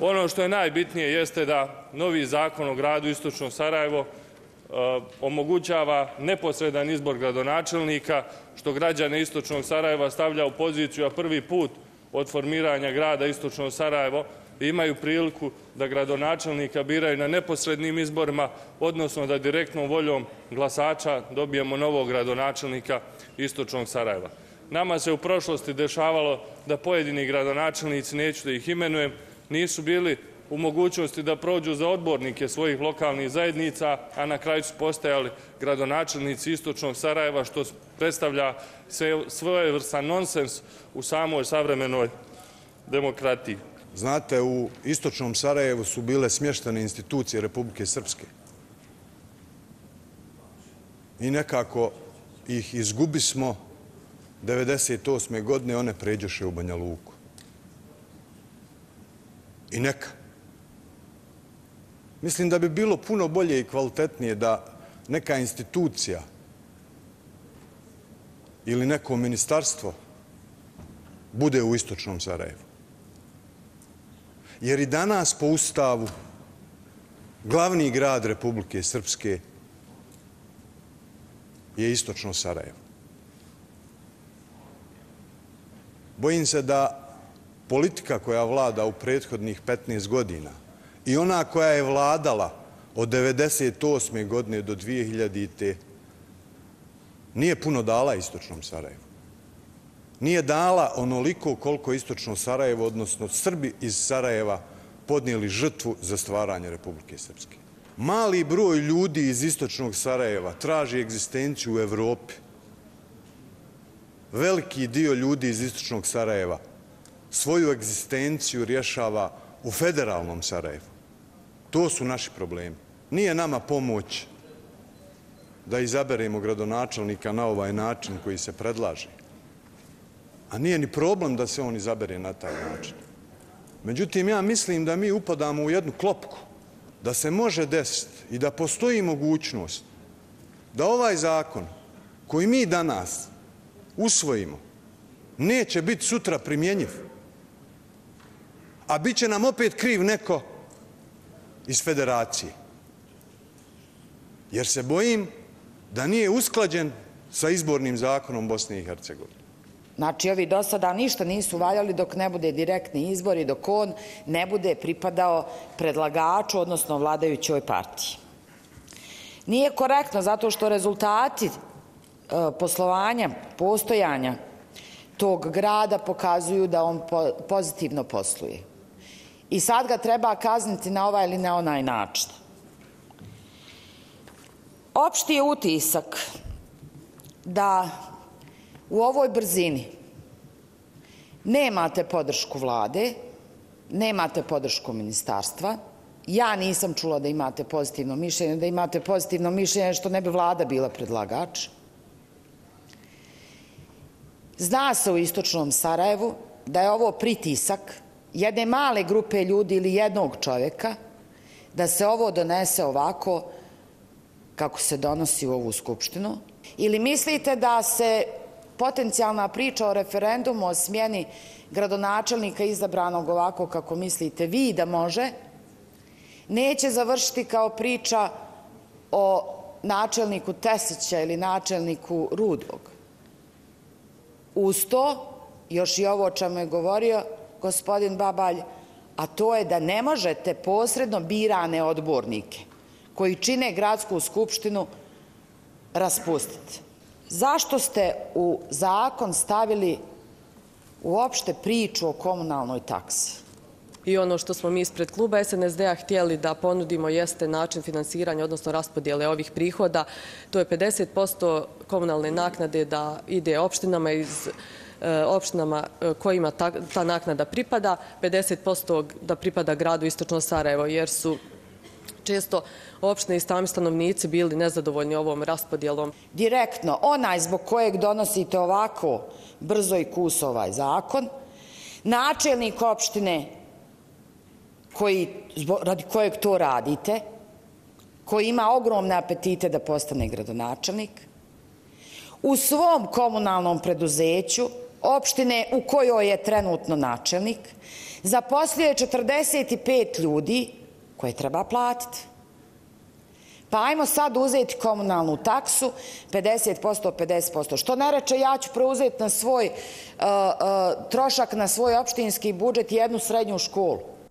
Ono što je najbitnije jeste da novi zakon o gradu Istočno Sarajevo omogućava neposredan izbor gradonačelnika, što građane Istočnog Sarajeva stavlja u poziciju, a prvi put od formiranja grada Istočno Sarajevo imaju priliku da gradonačelnika biraju na neposrednim izborima, odnosno da direktnom voljom glasača dobijemo novog gradonačelnika Istočnog Sarajeva. Nama se u prošlosti dešavalo da pojedini gradonačelnici, neću da ih imenujem, nisu bili u mogućnosti da prođu za odbornike svojih lokalnih zajednica, a na kraju su postajali gradonačelnici Istočnog Sarajeva, što predstavlja svojevrstan nonsens u samoj savremenoj demokratiji. Znate, u Istočnom Sarajevu su bile smještene institucije Republike Srpske i nekako ih izgubismo 1998. godine, one pređoše u Banja Luku. I neka. Mislim da bi bilo puno bolje i kvalitetnije da neka institucija ili neko ministarstvo bude u Istočnom Sarajevu. Jer i danas po Ustavu glavni grad Republike Srpske je Istočno Sarajevo. Bojim se da politika koja vlada u prethodnih 15 godina i ona koja je vladala od 1998. godine do 2000. nije puno dala Istočnom Sarajevu. Nije dala onoliko koliko Istočno Sarajevo, odnosno Srbi iz Sarajeva, podnijeli žrtvu za stvaranje Republike Srpske. Mali broj ljudi iz Istočnog Sarajeva traži egzistenciju u Evropi. Veliki dio ljudi iz Istočnog Sarajeva svoju egzistenciju rješava u federalnom Sarajevu. To su naši problemi. Nije nama pomoć da izaberemo gradonačelnika na ovaj način koji se predlaže. A nije ni problem da se on izabere na taj način. Međutim, ja mislim da mi upadamo u jednu klopku, da se može desiti i da postoji mogućnost da ovaj zakon koji mi danas usvojimo neće biti sutra primjenjiv. A bit će nam opet kriv neko iz federacije. Jer se bojim da nije usklađen sa izbornim zakonom Bosne i Hercegovine. Znači, ovi do sada ništa nisu valjali dok ne bude direktni izbor i dok on ne bude pripadao predlagaču, odnosno vladajućoj partiji. Nije korektno zato što rezultati poslovanja, postojanja tog grada pokazuju da on pozitivno posluje. I sad ga treba kazniti na ovaj ili na onaj način. Opšti je utisak da u ovoj brzini nemate podršku vlade, nemate podršku ministarstva. Ja nisam čula da imate pozitivno mišljenje, što ne bi vlada bila predlagač. Zna se u Istočnom Sarajevu da je ovo pritisak jedne male grupe ljudi ili jednog čovjeka da se ovo donese ovako kako se donosi u ovu skupštinu. Ili mislite da se potencijalna priča o referendumu, o smjeni gradonačelnika izabranog ovako kako mislite vi da može, neće završiti kao priča o načelniku Tesića ili načelniku Rudvog? Uz to, još i ovo o čemu je govorio gospodin Babalj, a to je da ne možete posredno birane odbornike koji čine gradsku skupštinu raspustiti. Zašto ste u zakon stavili uopšte priču o komunalnoj taksi? I ono što smo mi ispred kluba SNSD-a htjeli da ponudimo jeste način finansiranja, odnosno raspodjele ovih prihoda. To je 50% komunalne naknade da ide opštinama kojima ta naknada pripada, 50% da pripada gradu Istočno Sarajevo, jer su često opštine i sami stanovnici bili nezadovoljni ovom raspodjelom. Direktno, onaj zbog kojeg donosite ovako brzo i kuso ovaj zakon, načelnik opštine radi kojeg to radite, koji ima ogromne apetite da postane gradonačelnik, u svom komunalnom preduzeću opštine u kojoj je trenutno načelnik, zaposlio je 45 ljudi koje treba platiti. Pa ajmo sad uzeti komunalnu taksu, 50%, 50%. Što ne reče, ja ću preuzeti na svoj trošak, na svoj opštinski budžet jednu srednju školu.